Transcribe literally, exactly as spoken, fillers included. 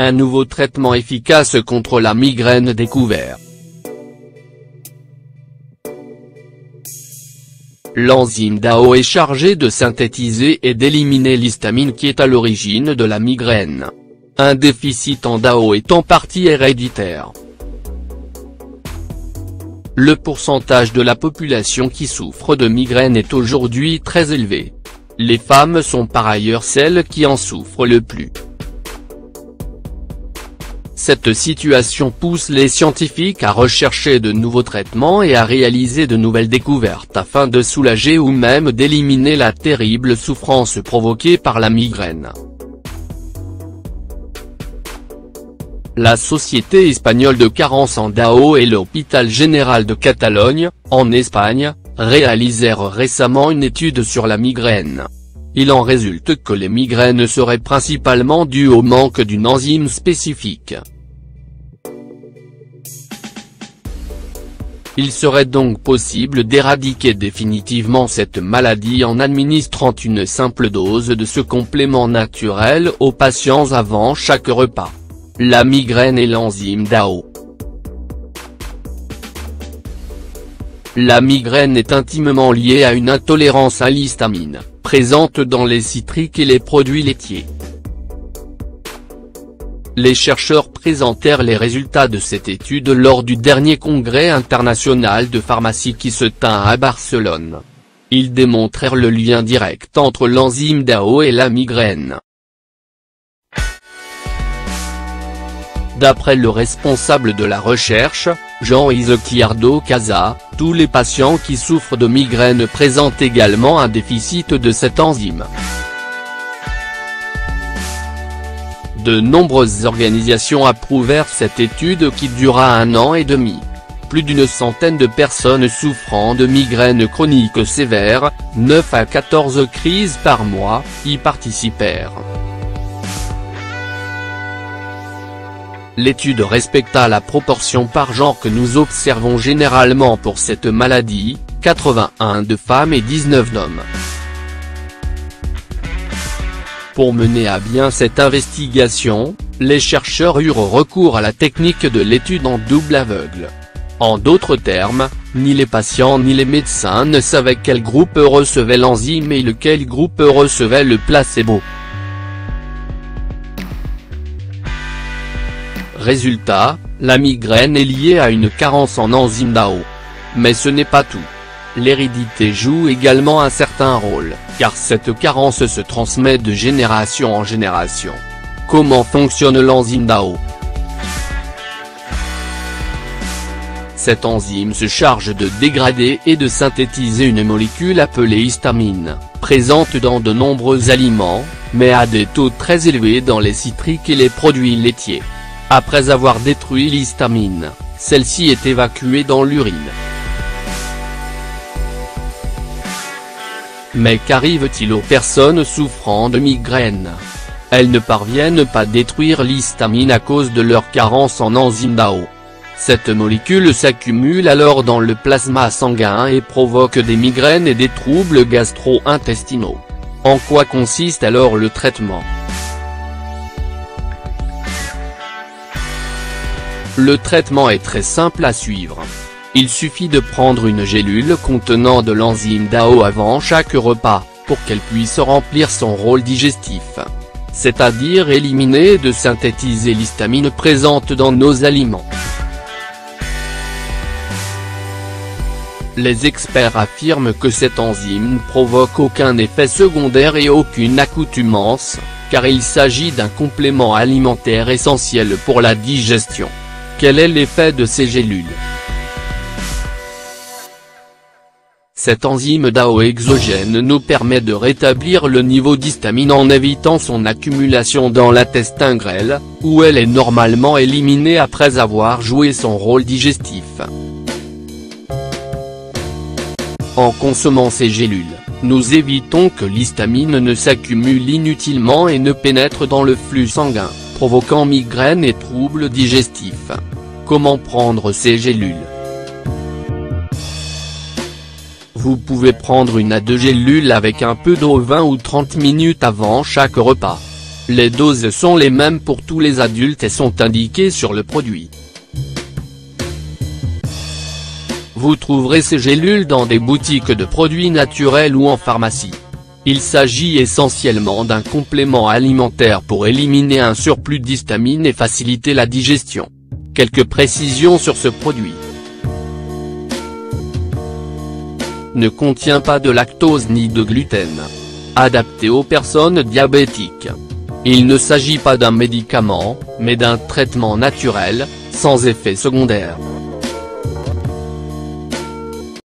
Un nouveau traitement efficace contre la migraine découvert. L'enzyme D A O est chargée de synthétiser et d'éliminer l'histamine qui est à l'origine de la migraine. Un déficit en D A O est en partie héréditaire. Le pourcentage de la population qui souffre de migraine est aujourd'hui très élevé. Les femmes sont par ailleurs celles qui en souffrent le plus. Cette situation pousse les scientifiques à rechercher de nouveaux traitements et à réaliser de nouvelles découvertes afin de soulager ou même d'éliminer la terrible souffrance provoquée par la migraine. La Société espagnole de carence en D A O et l'Hôpital général de Catalogne, en Espagne, réalisèrent récemment une étude sur la migraine. Il en résulte que les migraines seraient principalement dues au manque d'une enzyme spécifique. Il serait donc possible d'éradiquer définitivement cette maladie en administrant une simple dose de ce complément naturel aux patients avant chaque repas. La migraine et l'enzyme D A O. La migraine est intimement liée à une intolérance à l'histamine, présente dans les citriques et les produits laitiers. Les chercheurs présentèrent les résultats de cette étude lors du dernier congrès international de pharmacie qui se tint à Barcelone. Ils démontrèrent le lien direct entre l'enzyme D A O et la migraine. D'après le responsable de la recherche, Jean Isquiardo Casa, tous les patients qui souffrent de migraine présentent également un déficit de cette enzyme. De nombreuses organisations approuvèrent cette étude qui dura un an et demi. Plus d'une centaine de personnes souffrant de migraine chronique sévère, neuf à quatorze crises par mois, y participèrent. L'étude respecta la proportion par genre que nous observons généralement pour cette maladie, quatre-vingt-un de femmes et dix-neuf d'hommes. Pour mener à bien cette investigation, les chercheurs eurent recours à la technique de l'étude en double aveugle. En d'autres termes, ni les patients ni les médecins ne savaient quel groupe recevait l'enzyme et lequel groupe recevait le placebo. Résultat, la migraine est liée à une carence en enzyme D A O. Mais ce n'est pas tout. L'hérédité joue également un certain rôle, car cette carence se transmet de génération en génération. Comment fonctionne l'enzyme D A O? Cette enzyme se charge de dégrader et de synthétiser une molécule appelée histamine, présente dans de nombreux aliments, mais à des taux très élevés dans les citriques et les produits laitiers. Après avoir détruit l'histamine, celle-ci est évacuée dans l'urine. Mais qu'arrive-t-il aux personnes souffrant de migraine? Elles ne parviennent pas à détruire l'histamine à cause de leur carence en enzyme D A O. Cette molécule s'accumule alors dans le plasma sanguin et provoque des migraines et des troubles gastro-intestinaux. En quoi consiste alors le traitement? Le traitement est très simple à suivre. Il suffit de prendre une gélule contenant de l'enzyme D A O avant chaque repas, pour qu'elle puisse remplir son rôle digestif. C'est-à-dire éliminer et de synthétiser l'histamine présente dans nos aliments. Les experts affirment que cette enzyme ne provoque aucun effet secondaire et aucune accoutumance, car il s'agit d'un complément alimentaire essentiel pour la digestion. Quel est l'effet de ces gélules? Cette enzyme D A O exogène nous permet de rétablir le niveau d'histamine en évitant son accumulation dans l'intestin grêle, où elle est normalement éliminée après avoir joué son rôle digestif. En consommant ces gélules, nous évitons que l'histamine ne s'accumule inutilement et ne pénètre dans le flux sanguin, provoquant migraine et troubles digestifs. Comment prendre ces gélules? Vous pouvez prendre une à deux gélules avec un peu d'eau vingt ou trente minutes avant chaque repas. Les doses sont les mêmes pour tous les adultes et sont indiquées sur le produit. Vous trouverez ces gélules dans des boutiques de produits naturels ou en pharmacie. Il s'agit essentiellement d'un complément alimentaire pour éliminer un surplus d'histamine et faciliter la digestion. Quelques précisions sur ce produit. Ne contient pas de lactose ni de gluten. Adapté aux personnes diabétiques. Il ne s'agit pas d'un médicament, mais d'un traitement naturel, sans effet secondaire.